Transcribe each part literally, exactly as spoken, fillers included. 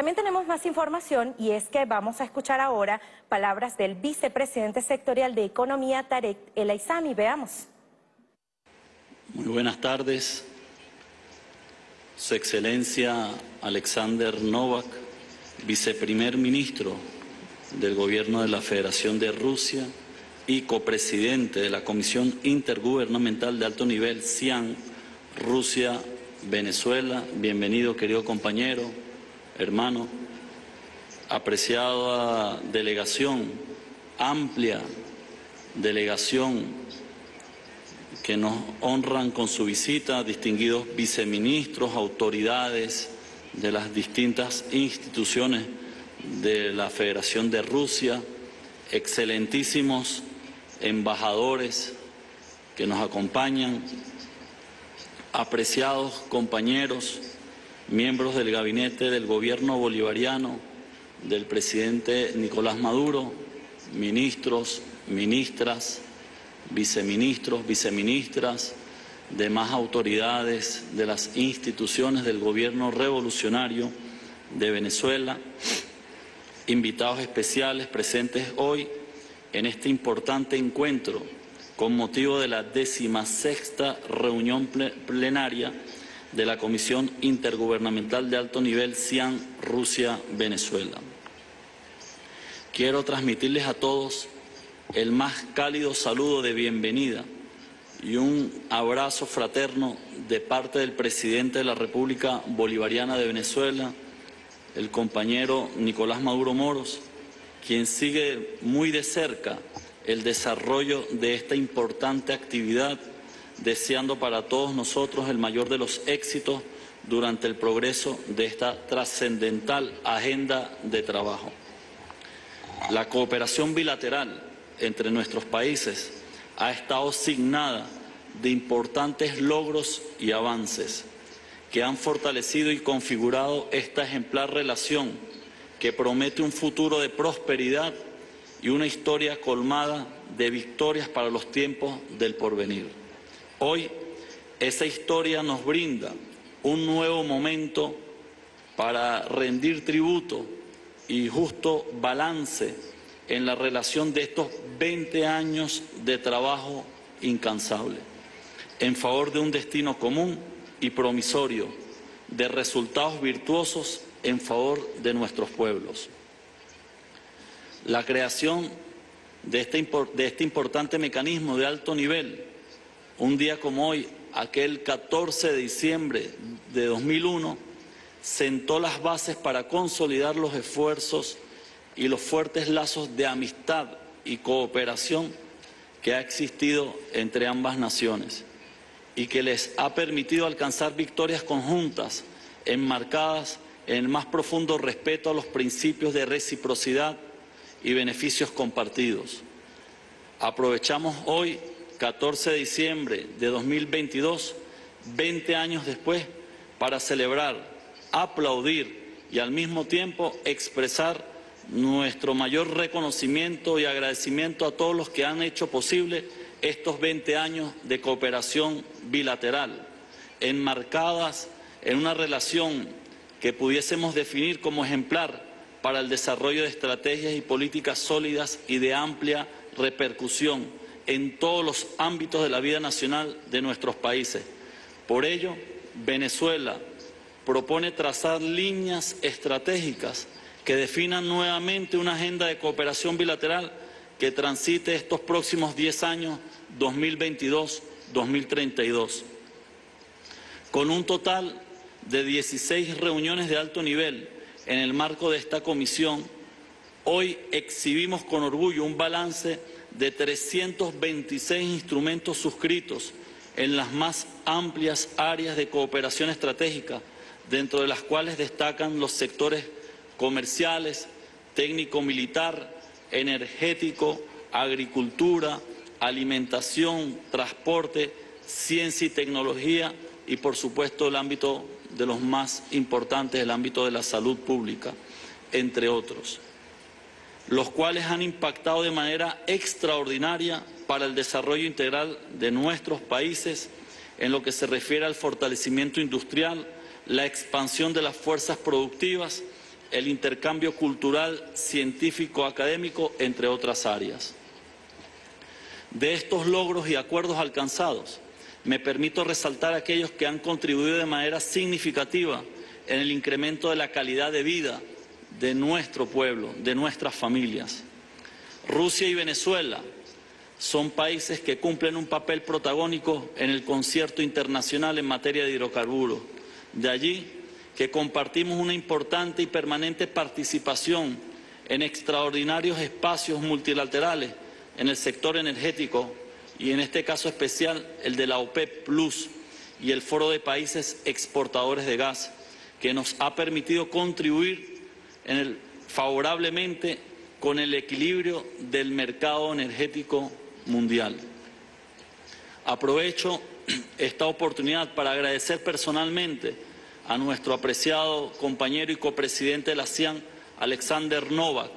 También tenemos más información y es que vamos a escuchar ahora palabras del vicepresidente sectorial de Economía, Tareck El Aissami. Veamos. Muy buenas tardes, Su Excelencia Alexander Novak, viceprimer ministro del Gobierno de la Federación de Rusia y copresidente de la Comisión Intergubernamental de Alto Nivel, C I A N, Rusia, Venezuela. Bienvenido, querido compañero, hermano, apreciada delegación, amplia delegación que nos honran con su visita, distinguidos viceministros, autoridades de las distintas instituciones de la Federación de Rusia, excelentísimos embajadores que nos acompañan, apreciados compañeros, miembros del gabinete del gobierno bolivariano, del presidente Nicolás Maduro, ministros, ministras, viceministros, viceministras, demás autoridades de las instituciones del gobierno revolucionario de Venezuela, invitados especiales presentes hoy en este importante encuentro con motivo de la decimosexta reunión plenaria de la Comisión Intergubernamental de Alto Nivel C I A N Rusia-Venezuela. Quiero transmitirles a todos el más cálido saludo de bienvenida y un abrazo fraterno de parte del presidente de la República Bolivariana de Venezuela, el compañero Nicolás Maduro Moros, quien sigue muy de cerca el desarrollo de esta importante actividad, deseando para todos nosotros el mayor de los éxitos durante el progreso de esta trascendental agenda de trabajo. La cooperación bilateral entre nuestros países ha estado signada de importantes logros y avances que han fortalecido y configurado esta ejemplar relación que promete un futuro de prosperidad y una historia colmada de victorias para los tiempos del porvenir. Hoy, esa historia nos brinda un nuevo momento para rendir tributo y justo balance en la relación de estos veinte años de trabajo incansable, en favor de un destino común y promisorio, de resultados virtuosos en favor de nuestros pueblos. La creación de este, de este importante mecanismo de alto nivel, un día como hoy, aquel catorce de diciembre de dos mil uno, sentó las bases para consolidar los esfuerzos y los fuertes lazos de amistad y cooperación que ha existido entre ambas naciones y que les ha permitido alcanzar victorias conjuntas enmarcadas en el más profundo respeto a los principios de reciprocidad y beneficios compartidos. Aprovechamos hoy, catorce de diciembre de dos mil veintidós, veinte años después, para celebrar, aplaudir y al mismo tiempo expresar nuestro mayor reconocimiento y agradecimiento a todos los que han hecho posible estos veinte años de cooperación bilateral, enmarcadas en una relación que pudiésemos definir como ejemplar para el desarrollo de estrategias y políticas sólidas y de amplia repercusión en todos los ámbitos de la vida nacional de nuestros países. Por ello, Venezuela propone trazar líneas estratégicas que definan nuevamente una agenda de cooperación bilateral que transite estos próximos diez años, dos mil veintidós a dos mil treinta y dos, con un total de dieciséis reuniones de alto nivel. En el marco de esta comisión, hoy exhibimos con orgullo un balance de trescientos veintiséis instrumentos suscritos en las más amplias áreas de cooperación estratégica, dentro de las cuales destacan los sectores comerciales, técnico-militar, energético, agricultura, alimentación, transporte, ciencia y tecnología y, por supuesto, el ámbito de los más importantes, el ámbito de la salud pública, entre otros, los cuales han impactado de manera extraordinaria para el desarrollo integral de nuestros países en lo que se refiere al fortalecimiento industrial, la expansión de las fuerzas productivas el intercambio cultural, científico, académico, entre otras áreas. De estos logros y acuerdos alcanzados, me permito resaltar aquellos que han contribuido de manera significativa en el incremento de la calidad de vida de nuestro pueblo, de nuestras familias. Rusia y Venezuela son países que cumplen un papel protagónico en el concierto internacional en materia de hidrocarburos. De allí que compartimos una importante y permanente participación en extraordinarios espacios multilaterales en el sector energético y en este caso especial el de la OPEP Plus y el Foro de Países Exportadores de Gas, que nos ha permitido contribuir en el, favorablemente con el equilibrio del mercado energético mundial. Aprovecho esta oportunidad para agradecer personalmente a nuestro apreciado compañero y copresidente de la C I A N, Alexander Novak,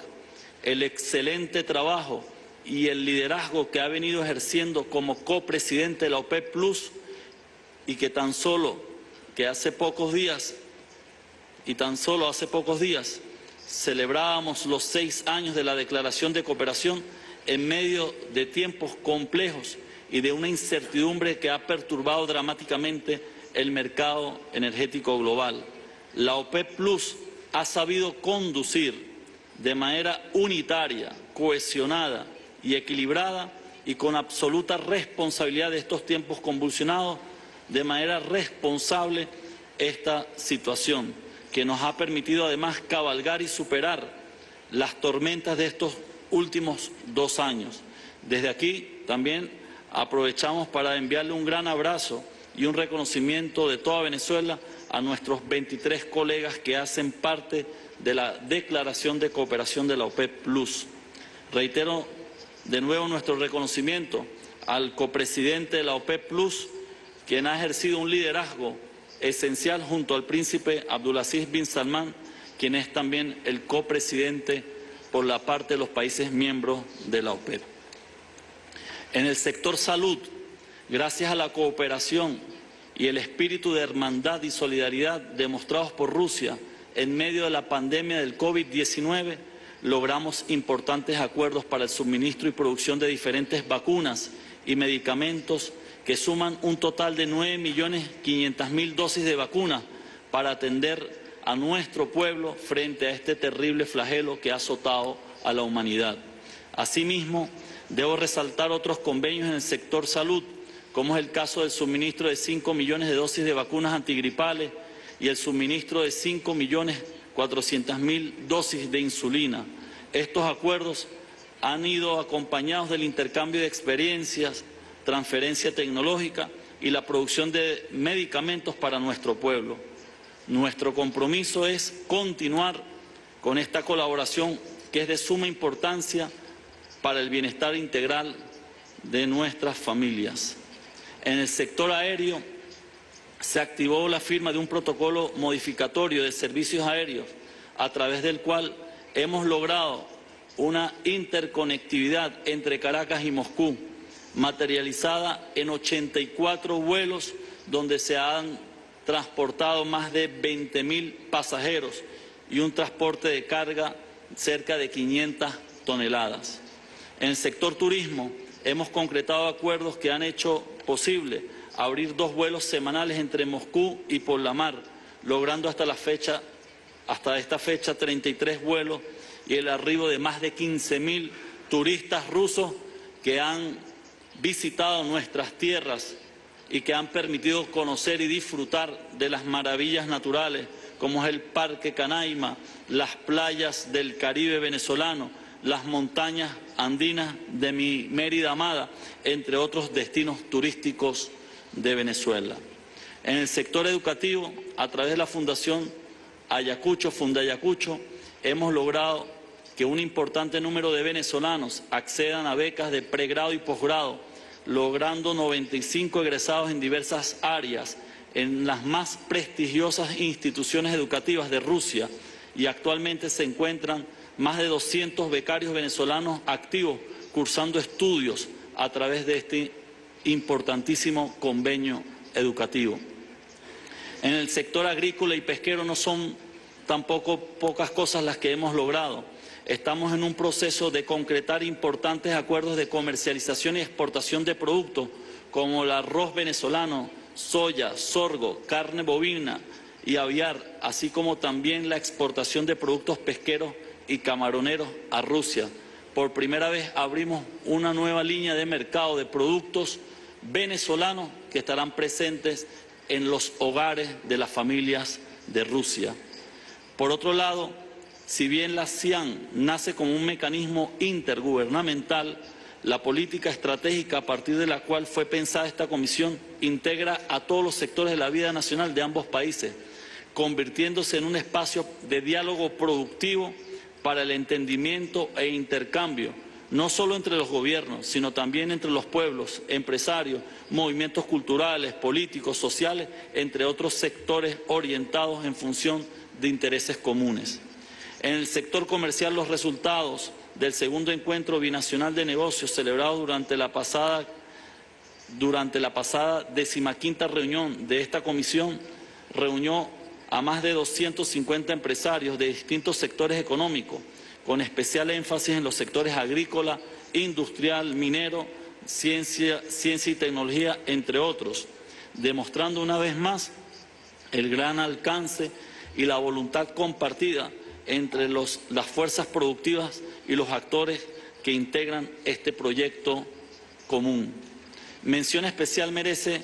el excelente trabajo y el liderazgo que ha venido ejerciendo como copresidente de la OPEP Plus y que tan solo que hace pocos días y tan solo hace pocos días celebrábamos los seis años de la declaración de cooperación en medio de tiempos complejos y de una incertidumbre que ha perturbado dramáticamente el mercado energético global. La OPEP Plus ha sabido conducir de manera unitaria, cohesionada y equilibrada y con absoluta responsabilidad de estos tiempos convulsionados, de manera responsable esta situación, que nos ha permitido además cabalgar y superar las tormentas de estos últimos dos años. Desde aquí también aprovechamos para enviarle un gran abrazo y un reconocimiento de toda Venezuela a nuestros veintitrés colegas que hacen parte de la Declaración de Cooperación de la OPEP Plus. Reitero de nuevo nuestro reconocimiento al copresidente de la OPEP Plus, quien ha ejercido un liderazgo esencial junto al príncipe Abdulaziz bin Salman, quien es también el copresidente por la parte de los países miembros de la OPEP. En el sector salud, gracias a la cooperación y el espíritu de hermandad y solidaridad demostrados por Rusia en medio de la pandemia del COVID diecinueve, logramos importantes acuerdos para el suministro y producción de diferentes vacunas y medicamentos que suman un total de nueve millones quinientas mil dosis de vacunas para atender a nuestro pueblo frente a este terrible flagelo que ha azotado a la humanidad. Asimismo, debo resaltar otros convenios en el sector salud, como es el caso del suministro de cinco millones de dosis de vacunas antigripales y el suministro de cinco millones cuatrocientas mil dosis de insulina. Estos acuerdos han ido acompañados del intercambio de experiencias, transferencia tecnológica y la producción de medicamentos para nuestro pueblo. Nuestro compromiso es continuar con esta colaboración que es de suma importancia para el bienestar integral de nuestras familias. En el sector aéreo se activó la firma de un protocolo modificatorio de servicios aéreos, a través del cual hemos logrado una interconectividad entre Caracas y Moscú, materializada en ochenta y cuatro vuelos donde se han transportado más de veinte mil pasajeros y un transporte de carga cerca de quinientas toneladas. En el sector turismo hemos concretado acuerdos que han hecho posible abrir dos vuelos semanales entre Moscú y Porlamar, logrando hasta la fecha, hasta esta fecha treinta y tres vuelos y el arribo de más de quince mil turistas rusos que han visitado nuestras tierras y que han permitido conocer y disfrutar de las maravillas naturales, como es el Parque Canaima, las playas del Caribe venezolano, las montañas andinas de mi Mérida amada, entre otros destinos turísticos de Venezuela. En el sector educativo, a través de la Fundación Ayacucho, Fundayacucho, hemos logrado que un importante número de venezolanos accedan a becas de pregrado y posgrado, logrando noventa y cinco egresados en diversas áreas, en las más prestigiosas instituciones educativas de Rusia, y actualmente se encuentran más de doscientos becarios venezolanos activos cursando estudios a través de este importantísimo convenio educativo. En el sector agrícola y pesquero no son tampoco pocas cosas las que hemos logrado. Estamos en un proceso de concretar importantes acuerdos de comercialización y exportación de productos como el arroz venezolano, soya, sorgo, carne bovina y aviar, así como también la exportación de productos pesqueros y camaroneros a Rusia. Por primera vez abrimos una nueva línea de mercado de productos venezolanos que estarán presentes en los hogares de las familias de Rusia. Por otro lado, si bien la C I A N nace como un mecanismo intergubernamental, la política estratégica a partir de la cual fue pensada esta comisión integra a todos los sectores de la vida nacional de ambos países, convirtiéndose en un espacio de diálogo productivo para el entendimiento e intercambio, no solo entre los gobiernos, sino también entre los pueblos, empresarios, movimientos culturales, políticos, sociales, entre otros sectores orientados en función de intereses comunes. En el sector comercial, los resultados del segundo encuentro binacional de negocios celebrado durante la pasada, durante la pasada decimaquinta reunión de esta comisión reunió a más de doscientos cincuenta empresarios de distintos sectores económicos, con especial énfasis en los sectores agrícola, industrial, minero, ciencia, ciencia y tecnología, entre otros, demostrando una vez más el gran alcance y la voluntad compartida entre los, las fuerzas productivas y los actores que integran este proyecto común. Mención especial merece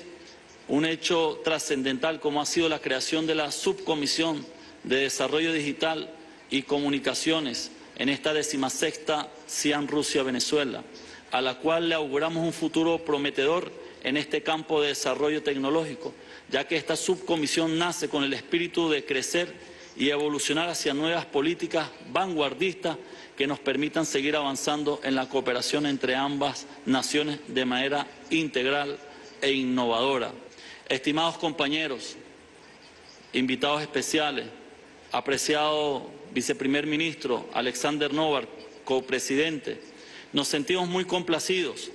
un hecho trascendental como ha sido la creación de la Subcomisión de Desarrollo Digital y Comunicaciones en esta decimasexta C I A N Rusia-Venezuela, a la cual le auguramos un futuro prometedor en este campo de desarrollo tecnológico, ya que esta subcomisión nace con el espíritu de crecer y evolucionar hacia nuevas políticas vanguardistas que nos permitan seguir avanzando en la cooperación entre ambas naciones de manera integral e innovadora. Estimados compañeros, invitados especiales, apreciado viceprimer ministro Alexander Novak, copresidente, nos sentimos muy complacidos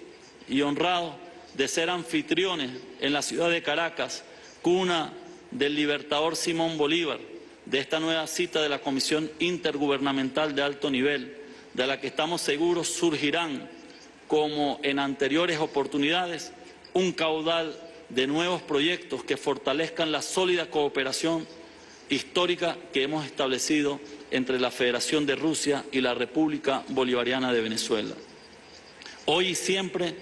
y honrados de ser anfitriones en la ciudad de Caracas, cuna del libertador Simón Bolívar, de esta nueva cita de la Comisión Intergubernamental de Alto Nivel, de la que estamos seguros surgirán, como en anteriores oportunidades, un caudal de nuevos proyectos que fortalezcan la sólida cooperación histórica que hemos establecido entre la Federación de Rusia y la República Bolivariana de Venezuela. Hoy y siempre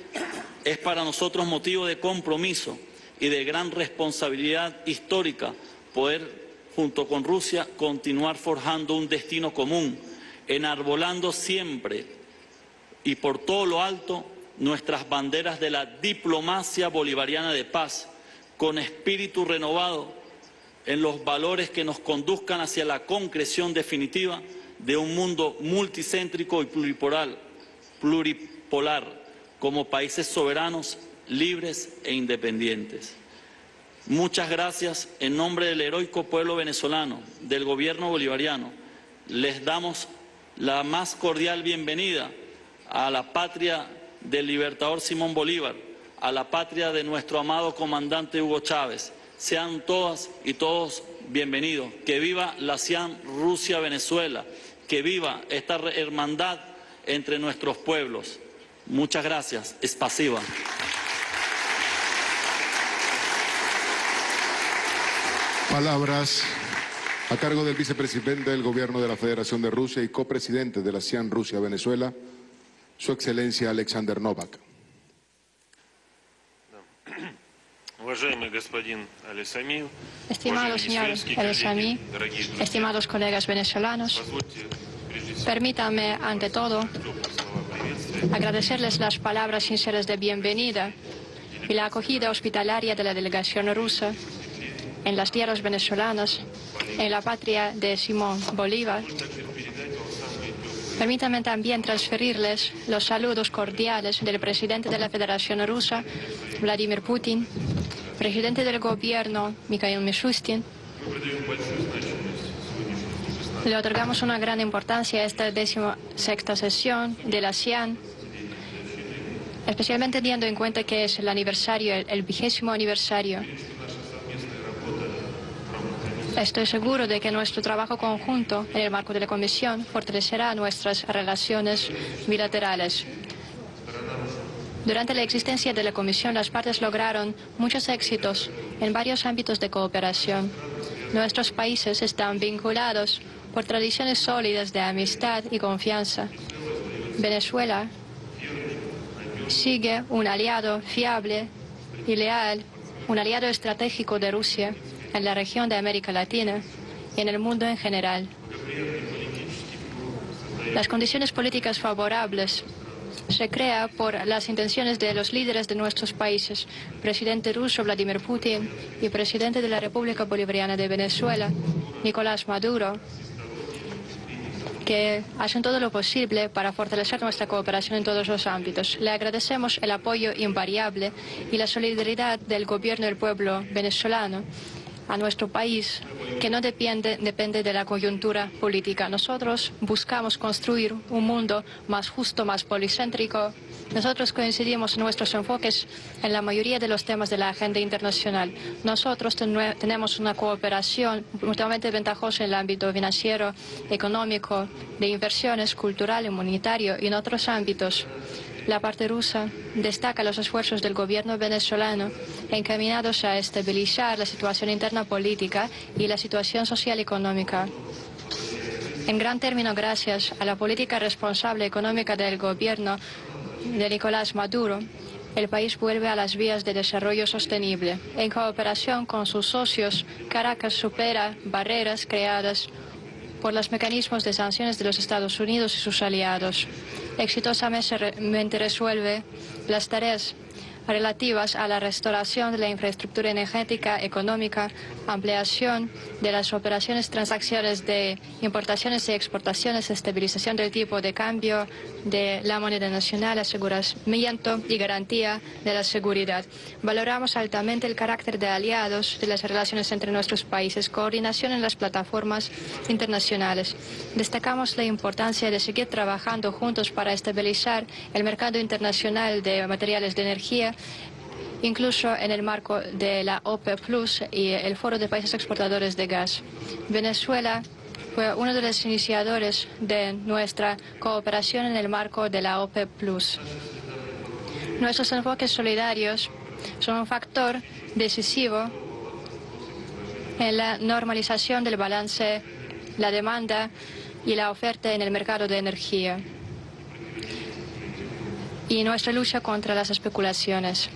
es para nosotros motivo de compromiso y de gran responsabilidad histórica poder, junto con Rusia, continuar forjando un destino común, enarbolando siempre y por todo lo alto nuestras banderas de la diplomacia bolivariana de paz, con espíritu renovado en los valores que nos conduzcan hacia la concreción definitiva de un mundo multicéntrico y pluripolar, pluripolar como países soberanos, libres e independientes. Muchas gracias. En nombre del heroico pueblo venezolano, del gobierno bolivariano, les damos la más cordial bienvenida a la patria del libertador Simón Bolívar, a la patria de nuestro amado comandante Hugo Chávez. Sean todas y todos bienvenidos. Que viva la C I A N Rusia-Venezuela, que viva esta hermandad entre nuestros pueblos. Muchas gracias. Спасибо. Palabras a cargo del vicepresidente del Gobierno de la Federación de Rusia y copresidente de la C I A N Rusia-Venezuela, Su Excelencia Alexander Novak. Estimado señor El Aissami, estimados colegas venezolanos, permítanme ante todo agradecerles las palabras sinceras de bienvenida y la acogida hospitalaria de la delegación rusa en las tierras venezolanas, en la patria de Simón Bolívar. Permítanme también transferirles los saludos cordiales del presidente de la Federación Rusa, Vladimir Putin, presidente del gobierno, Mikhail Mishustin. Le otorgamos una gran importancia a esta decimosexta sesión de la C I A N, especialmente teniendo en cuenta que es el aniversario, el vigésimo aniversario Estoy seguro de que nuestro trabajo conjunto en el marco de la Comisión fortalecerá nuestras relaciones bilaterales. Durante la existencia de la Comisión, las partes lograron muchos éxitos en varios ámbitos de cooperación. Nuestros países están vinculados por tradiciones sólidas de amistad y confianza. Venezuela sigue un aliado fiable y leal, un aliado estratégico de Rusia en la región de América Latina y en el mundo en general. Las condiciones políticas favorables se crean por las intenciones de los líderes de nuestros países, presidente ruso Vladimir Putin y presidente de la República Bolivariana de Venezuela, Nicolás Maduro, que hacen todo lo posible para fortalecer nuestra cooperación en todos los ámbitos. Le agradecemos el apoyo invariable y la solidaridad del gobierno del pueblo venezolano a nuestro país, que no depende, depende de la coyuntura política. Nosotros buscamos construir un mundo más justo, más policéntrico. Nosotros coincidimos en nuestros enfoques en la mayoría de los temas de la agenda internacional. Nosotros ten, tenemos una cooperación mutuamente ventajosa en el ámbito financiero, económico, de inversiones, cultural, humanitario y en otros ámbitos. La parte rusa destaca los esfuerzos del gobierno venezolano encaminados a estabilizar la situación interna política y la situación social y económica. En gran término, gracias a la política responsable económica del gobierno de Nicolás Maduro, el país vuelve a las vías de desarrollo sostenible. En cooperación con sus socios, Caracas supera barreras creadas por los mecanismos de sanciones de los Estados Unidos y sus aliados. Exitosamente resuelve las tareas relativas a la restauración de la infraestructura energética, económica, ampliación de las operaciones, transacciones de importaciones y exportaciones, estabilización del tipo de cambio de la moneda nacional, aseguramiento y garantía de la seguridad. Valoramos altamente el carácter de aliados de las relaciones entre nuestros países, coordinación en las plataformas internacionales. Destacamos la importancia de seguir trabajando juntos para estabilizar el mercado internacional de materiales de energía, incluso en el marco de la OPEP Plus y el Foro de Países Exportadores de Gas. Venezuela fue uno de los iniciadores de nuestra cooperación en el marco de la OPEP Plus. Nuestros enfoques solidarios son un factor decisivo en la normalización del balance, la demanda y la oferta en el mercado de energía y nuestra lucha contra las especulaciones.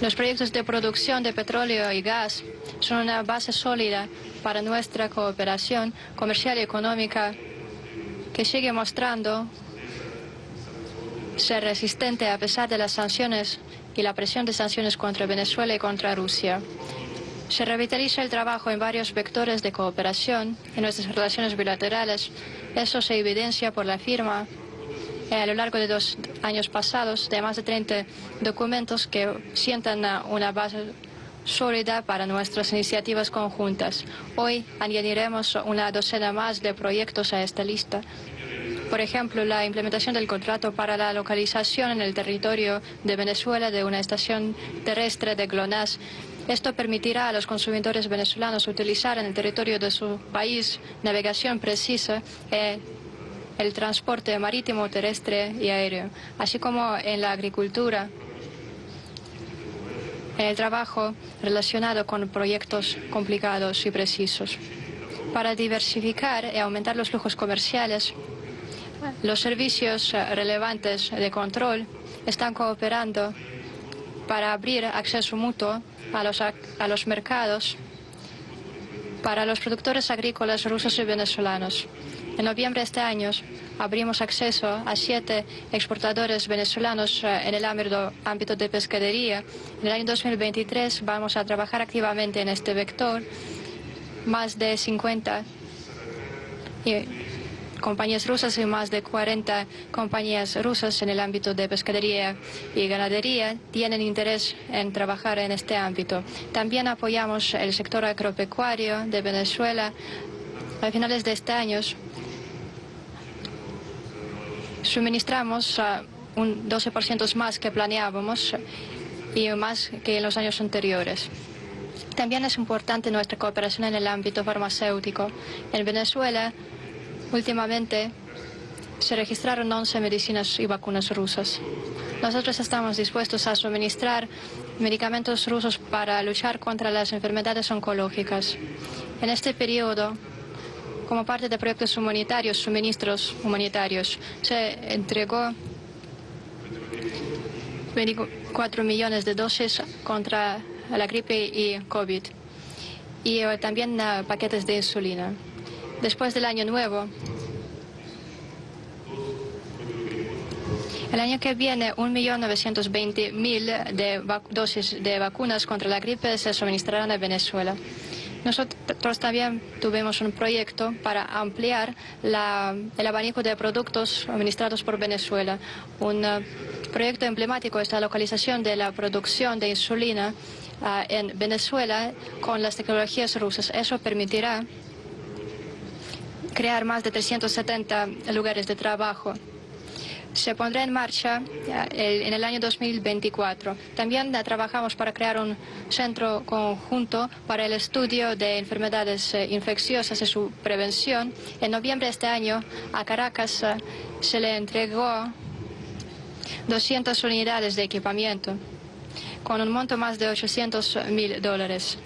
Los proyectos de producción de petróleo y gas son una base sólida para nuestra cooperación comercial y económica, que sigue mostrando ser resistente a pesar de las sanciones y la presión de sanciones contra Venezuela y contra Rusia. Se revitaliza el trabajo en varios vectores de cooperación en nuestras relaciones bilaterales. Eso se evidencia por la firma a lo largo de dos años pasados de más de treinta documentos que sientan una base sólida para nuestras iniciativas conjuntas. Hoy añadiremos una docena más de proyectos a esta lista. Por ejemplo, la implementación del contrato para la localización en el territorio de Venezuela de una estación terrestre de GLONASS. Esto permitirá a los consumidores venezolanos utilizar en el territorio de su país navegación precisa e el transporte marítimo, terrestre y aéreo, así como en la agricultura, en el trabajo relacionado con proyectos complicados y precisos. Para diversificar y aumentar los flujos comerciales, los servicios relevantes de control están cooperando para abrir acceso mutuo a los, a los mercados para los productores agrícolas rusos y venezolanos. En noviembre de este año abrimos acceso a siete exportadores venezolanos en el ámbito de pescadería. En el año dos mil veintitrés vamos a trabajar activamente en este vector. Más de cincuenta compañías rusas y más de cuarenta compañías rusas en el ámbito de pescadería y ganadería tienen interés en trabajar en este ámbito. También apoyamos el sector agropecuario de Venezuela. A finales de este año suministramos uh, un doce por ciento más que planeábamos y más que en los años anteriores. También es importante nuestra cooperación en el ámbito farmacéutico. En Venezuela, últimamente, se registraron once medicinas y vacunas rusas. Nosotros estamos dispuestos a suministrar medicamentos rusos para luchar contra las enfermedades oncológicas. En este periodo, como parte de proyectos humanitarios, suministros humanitarios, se entregó veinticuatro millones de dosis contra la gripe y COVID, y también uh, paquetes de insulina. Después del año nuevo, el año que viene, un millón novecientos veinte mil de dosis de vacunas contra la gripe se suministrarán a Venezuela. Nosotros también tuvimos un proyecto para ampliar la, el abanico de productos administrados por Venezuela. Un uh, proyecto emblemático es la localización de la producción de insulina uh, en Venezuela con las tecnologías rusas. Eso permitirá crear más de trescientos setenta lugares de trabajo. Se pondrá en marcha en el año dos mil veinticuatro. También trabajamos para crear un centro conjunto para el estudio de enfermedades infecciosas y su prevención. En noviembre de este año, a Caracas se le entregó doscientas unidades de equipamiento, con un monto más de ochocientos mil dólares.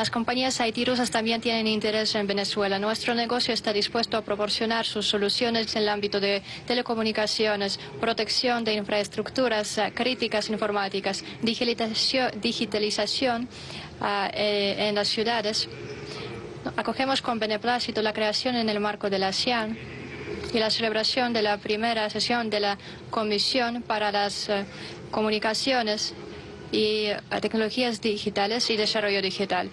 Las compañías I T rusas también tienen interés en Venezuela. Nuestro negocio está dispuesto a proporcionar sus soluciones en el ámbito de telecomunicaciones, protección de infraestructuras críticas informáticas, digitalización uh, en las ciudades. Acogemos con beneplácito la creación en el marco de la C I A N y la celebración de la primera sesión de la Comisión para las uh, Comunicaciones y a tecnologías digitales y desarrollo digital.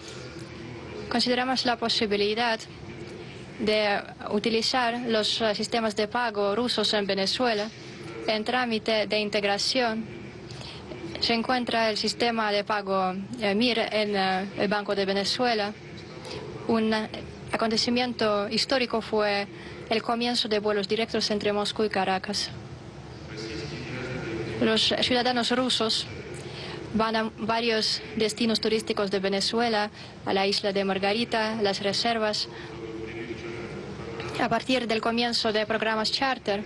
Consideramos la posibilidad de utilizar los sistemas de pago rusos en Venezuela. En trámite de integración se encuentra el sistema de pago M I R en el Banco de Venezuela. Un acontecimiento histórico fue el comienzo de vuelos directos entre Moscú y Caracas. Los ciudadanos rusos van a varios destinos turísticos de Venezuela, a la isla de Margarita, las reservas. A partir del comienzo de programas charter,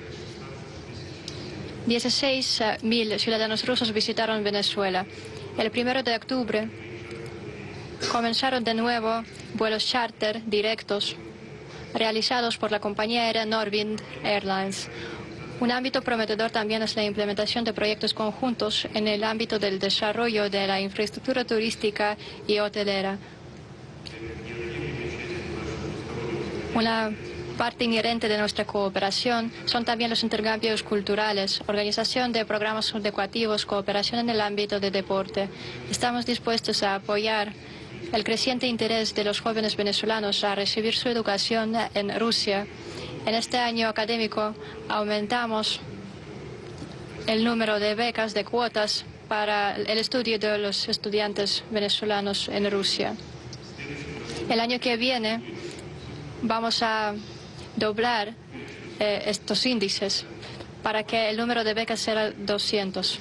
dieciséis mil ciudadanos rusos visitaron Venezuela. El primero de octubre comenzaron de nuevo vuelos charter directos realizados por la compañía aérea Norwind Airlines. Un ámbito prometedor también es la implementación de proyectos conjuntos en el ámbito del desarrollo de la infraestructura turística y hotelera. Una parte inherente de nuestra cooperación son también los intercambios culturales, organización de programas educativos, cooperación en el ámbito de deporte. Estamos dispuestos a apoyar el creciente interés de los jóvenes venezolanos a recibir su educación en Rusia. En este año académico aumentamos el número de becas, de cuotas, para el estudio de los estudiantes venezolanos en Rusia. El año que viene vamos a doblar eh, estos índices para que el número de becas sea doscientos.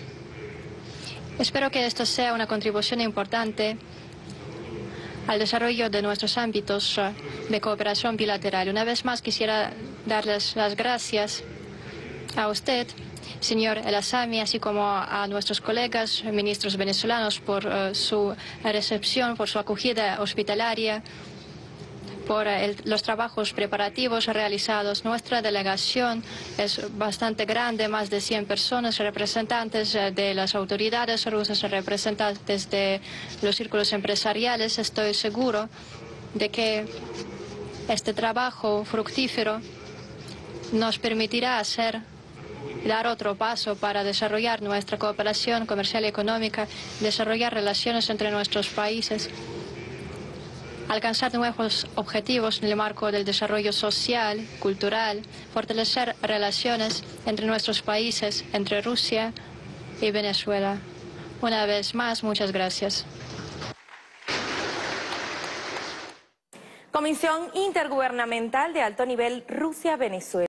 Espero que esto sea una contribución importante al desarrollo de nuestros ámbitos de cooperación bilateral. Una vez más quisiera darles las gracias a usted, señor El Aissami, así como a nuestros colegas ministros venezolanos por uh, su recepción, por su acogida hospitalaria, por uh, el, los trabajos preparativos realizados. Nuestra delegación es bastante grande, más de cien personas, representantes de las autoridades rusas, representantes de los círculos empresariales. Estoy seguro de que este trabajo fructífero nos permitirá hacer, dar otro paso para desarrollar nuestra cooperación comercial y económica, desarrollar relaciones entre nuestros países, alcanzar nuevos objetivos en el marco del desarrollo social, cultural, fortalecer relaciones entre nuestros países, entre Rusia y Venezuela. Una vez más, muchas gracias. Comisión Intergubernamental de Alto Nivel Rusia-Venezuela.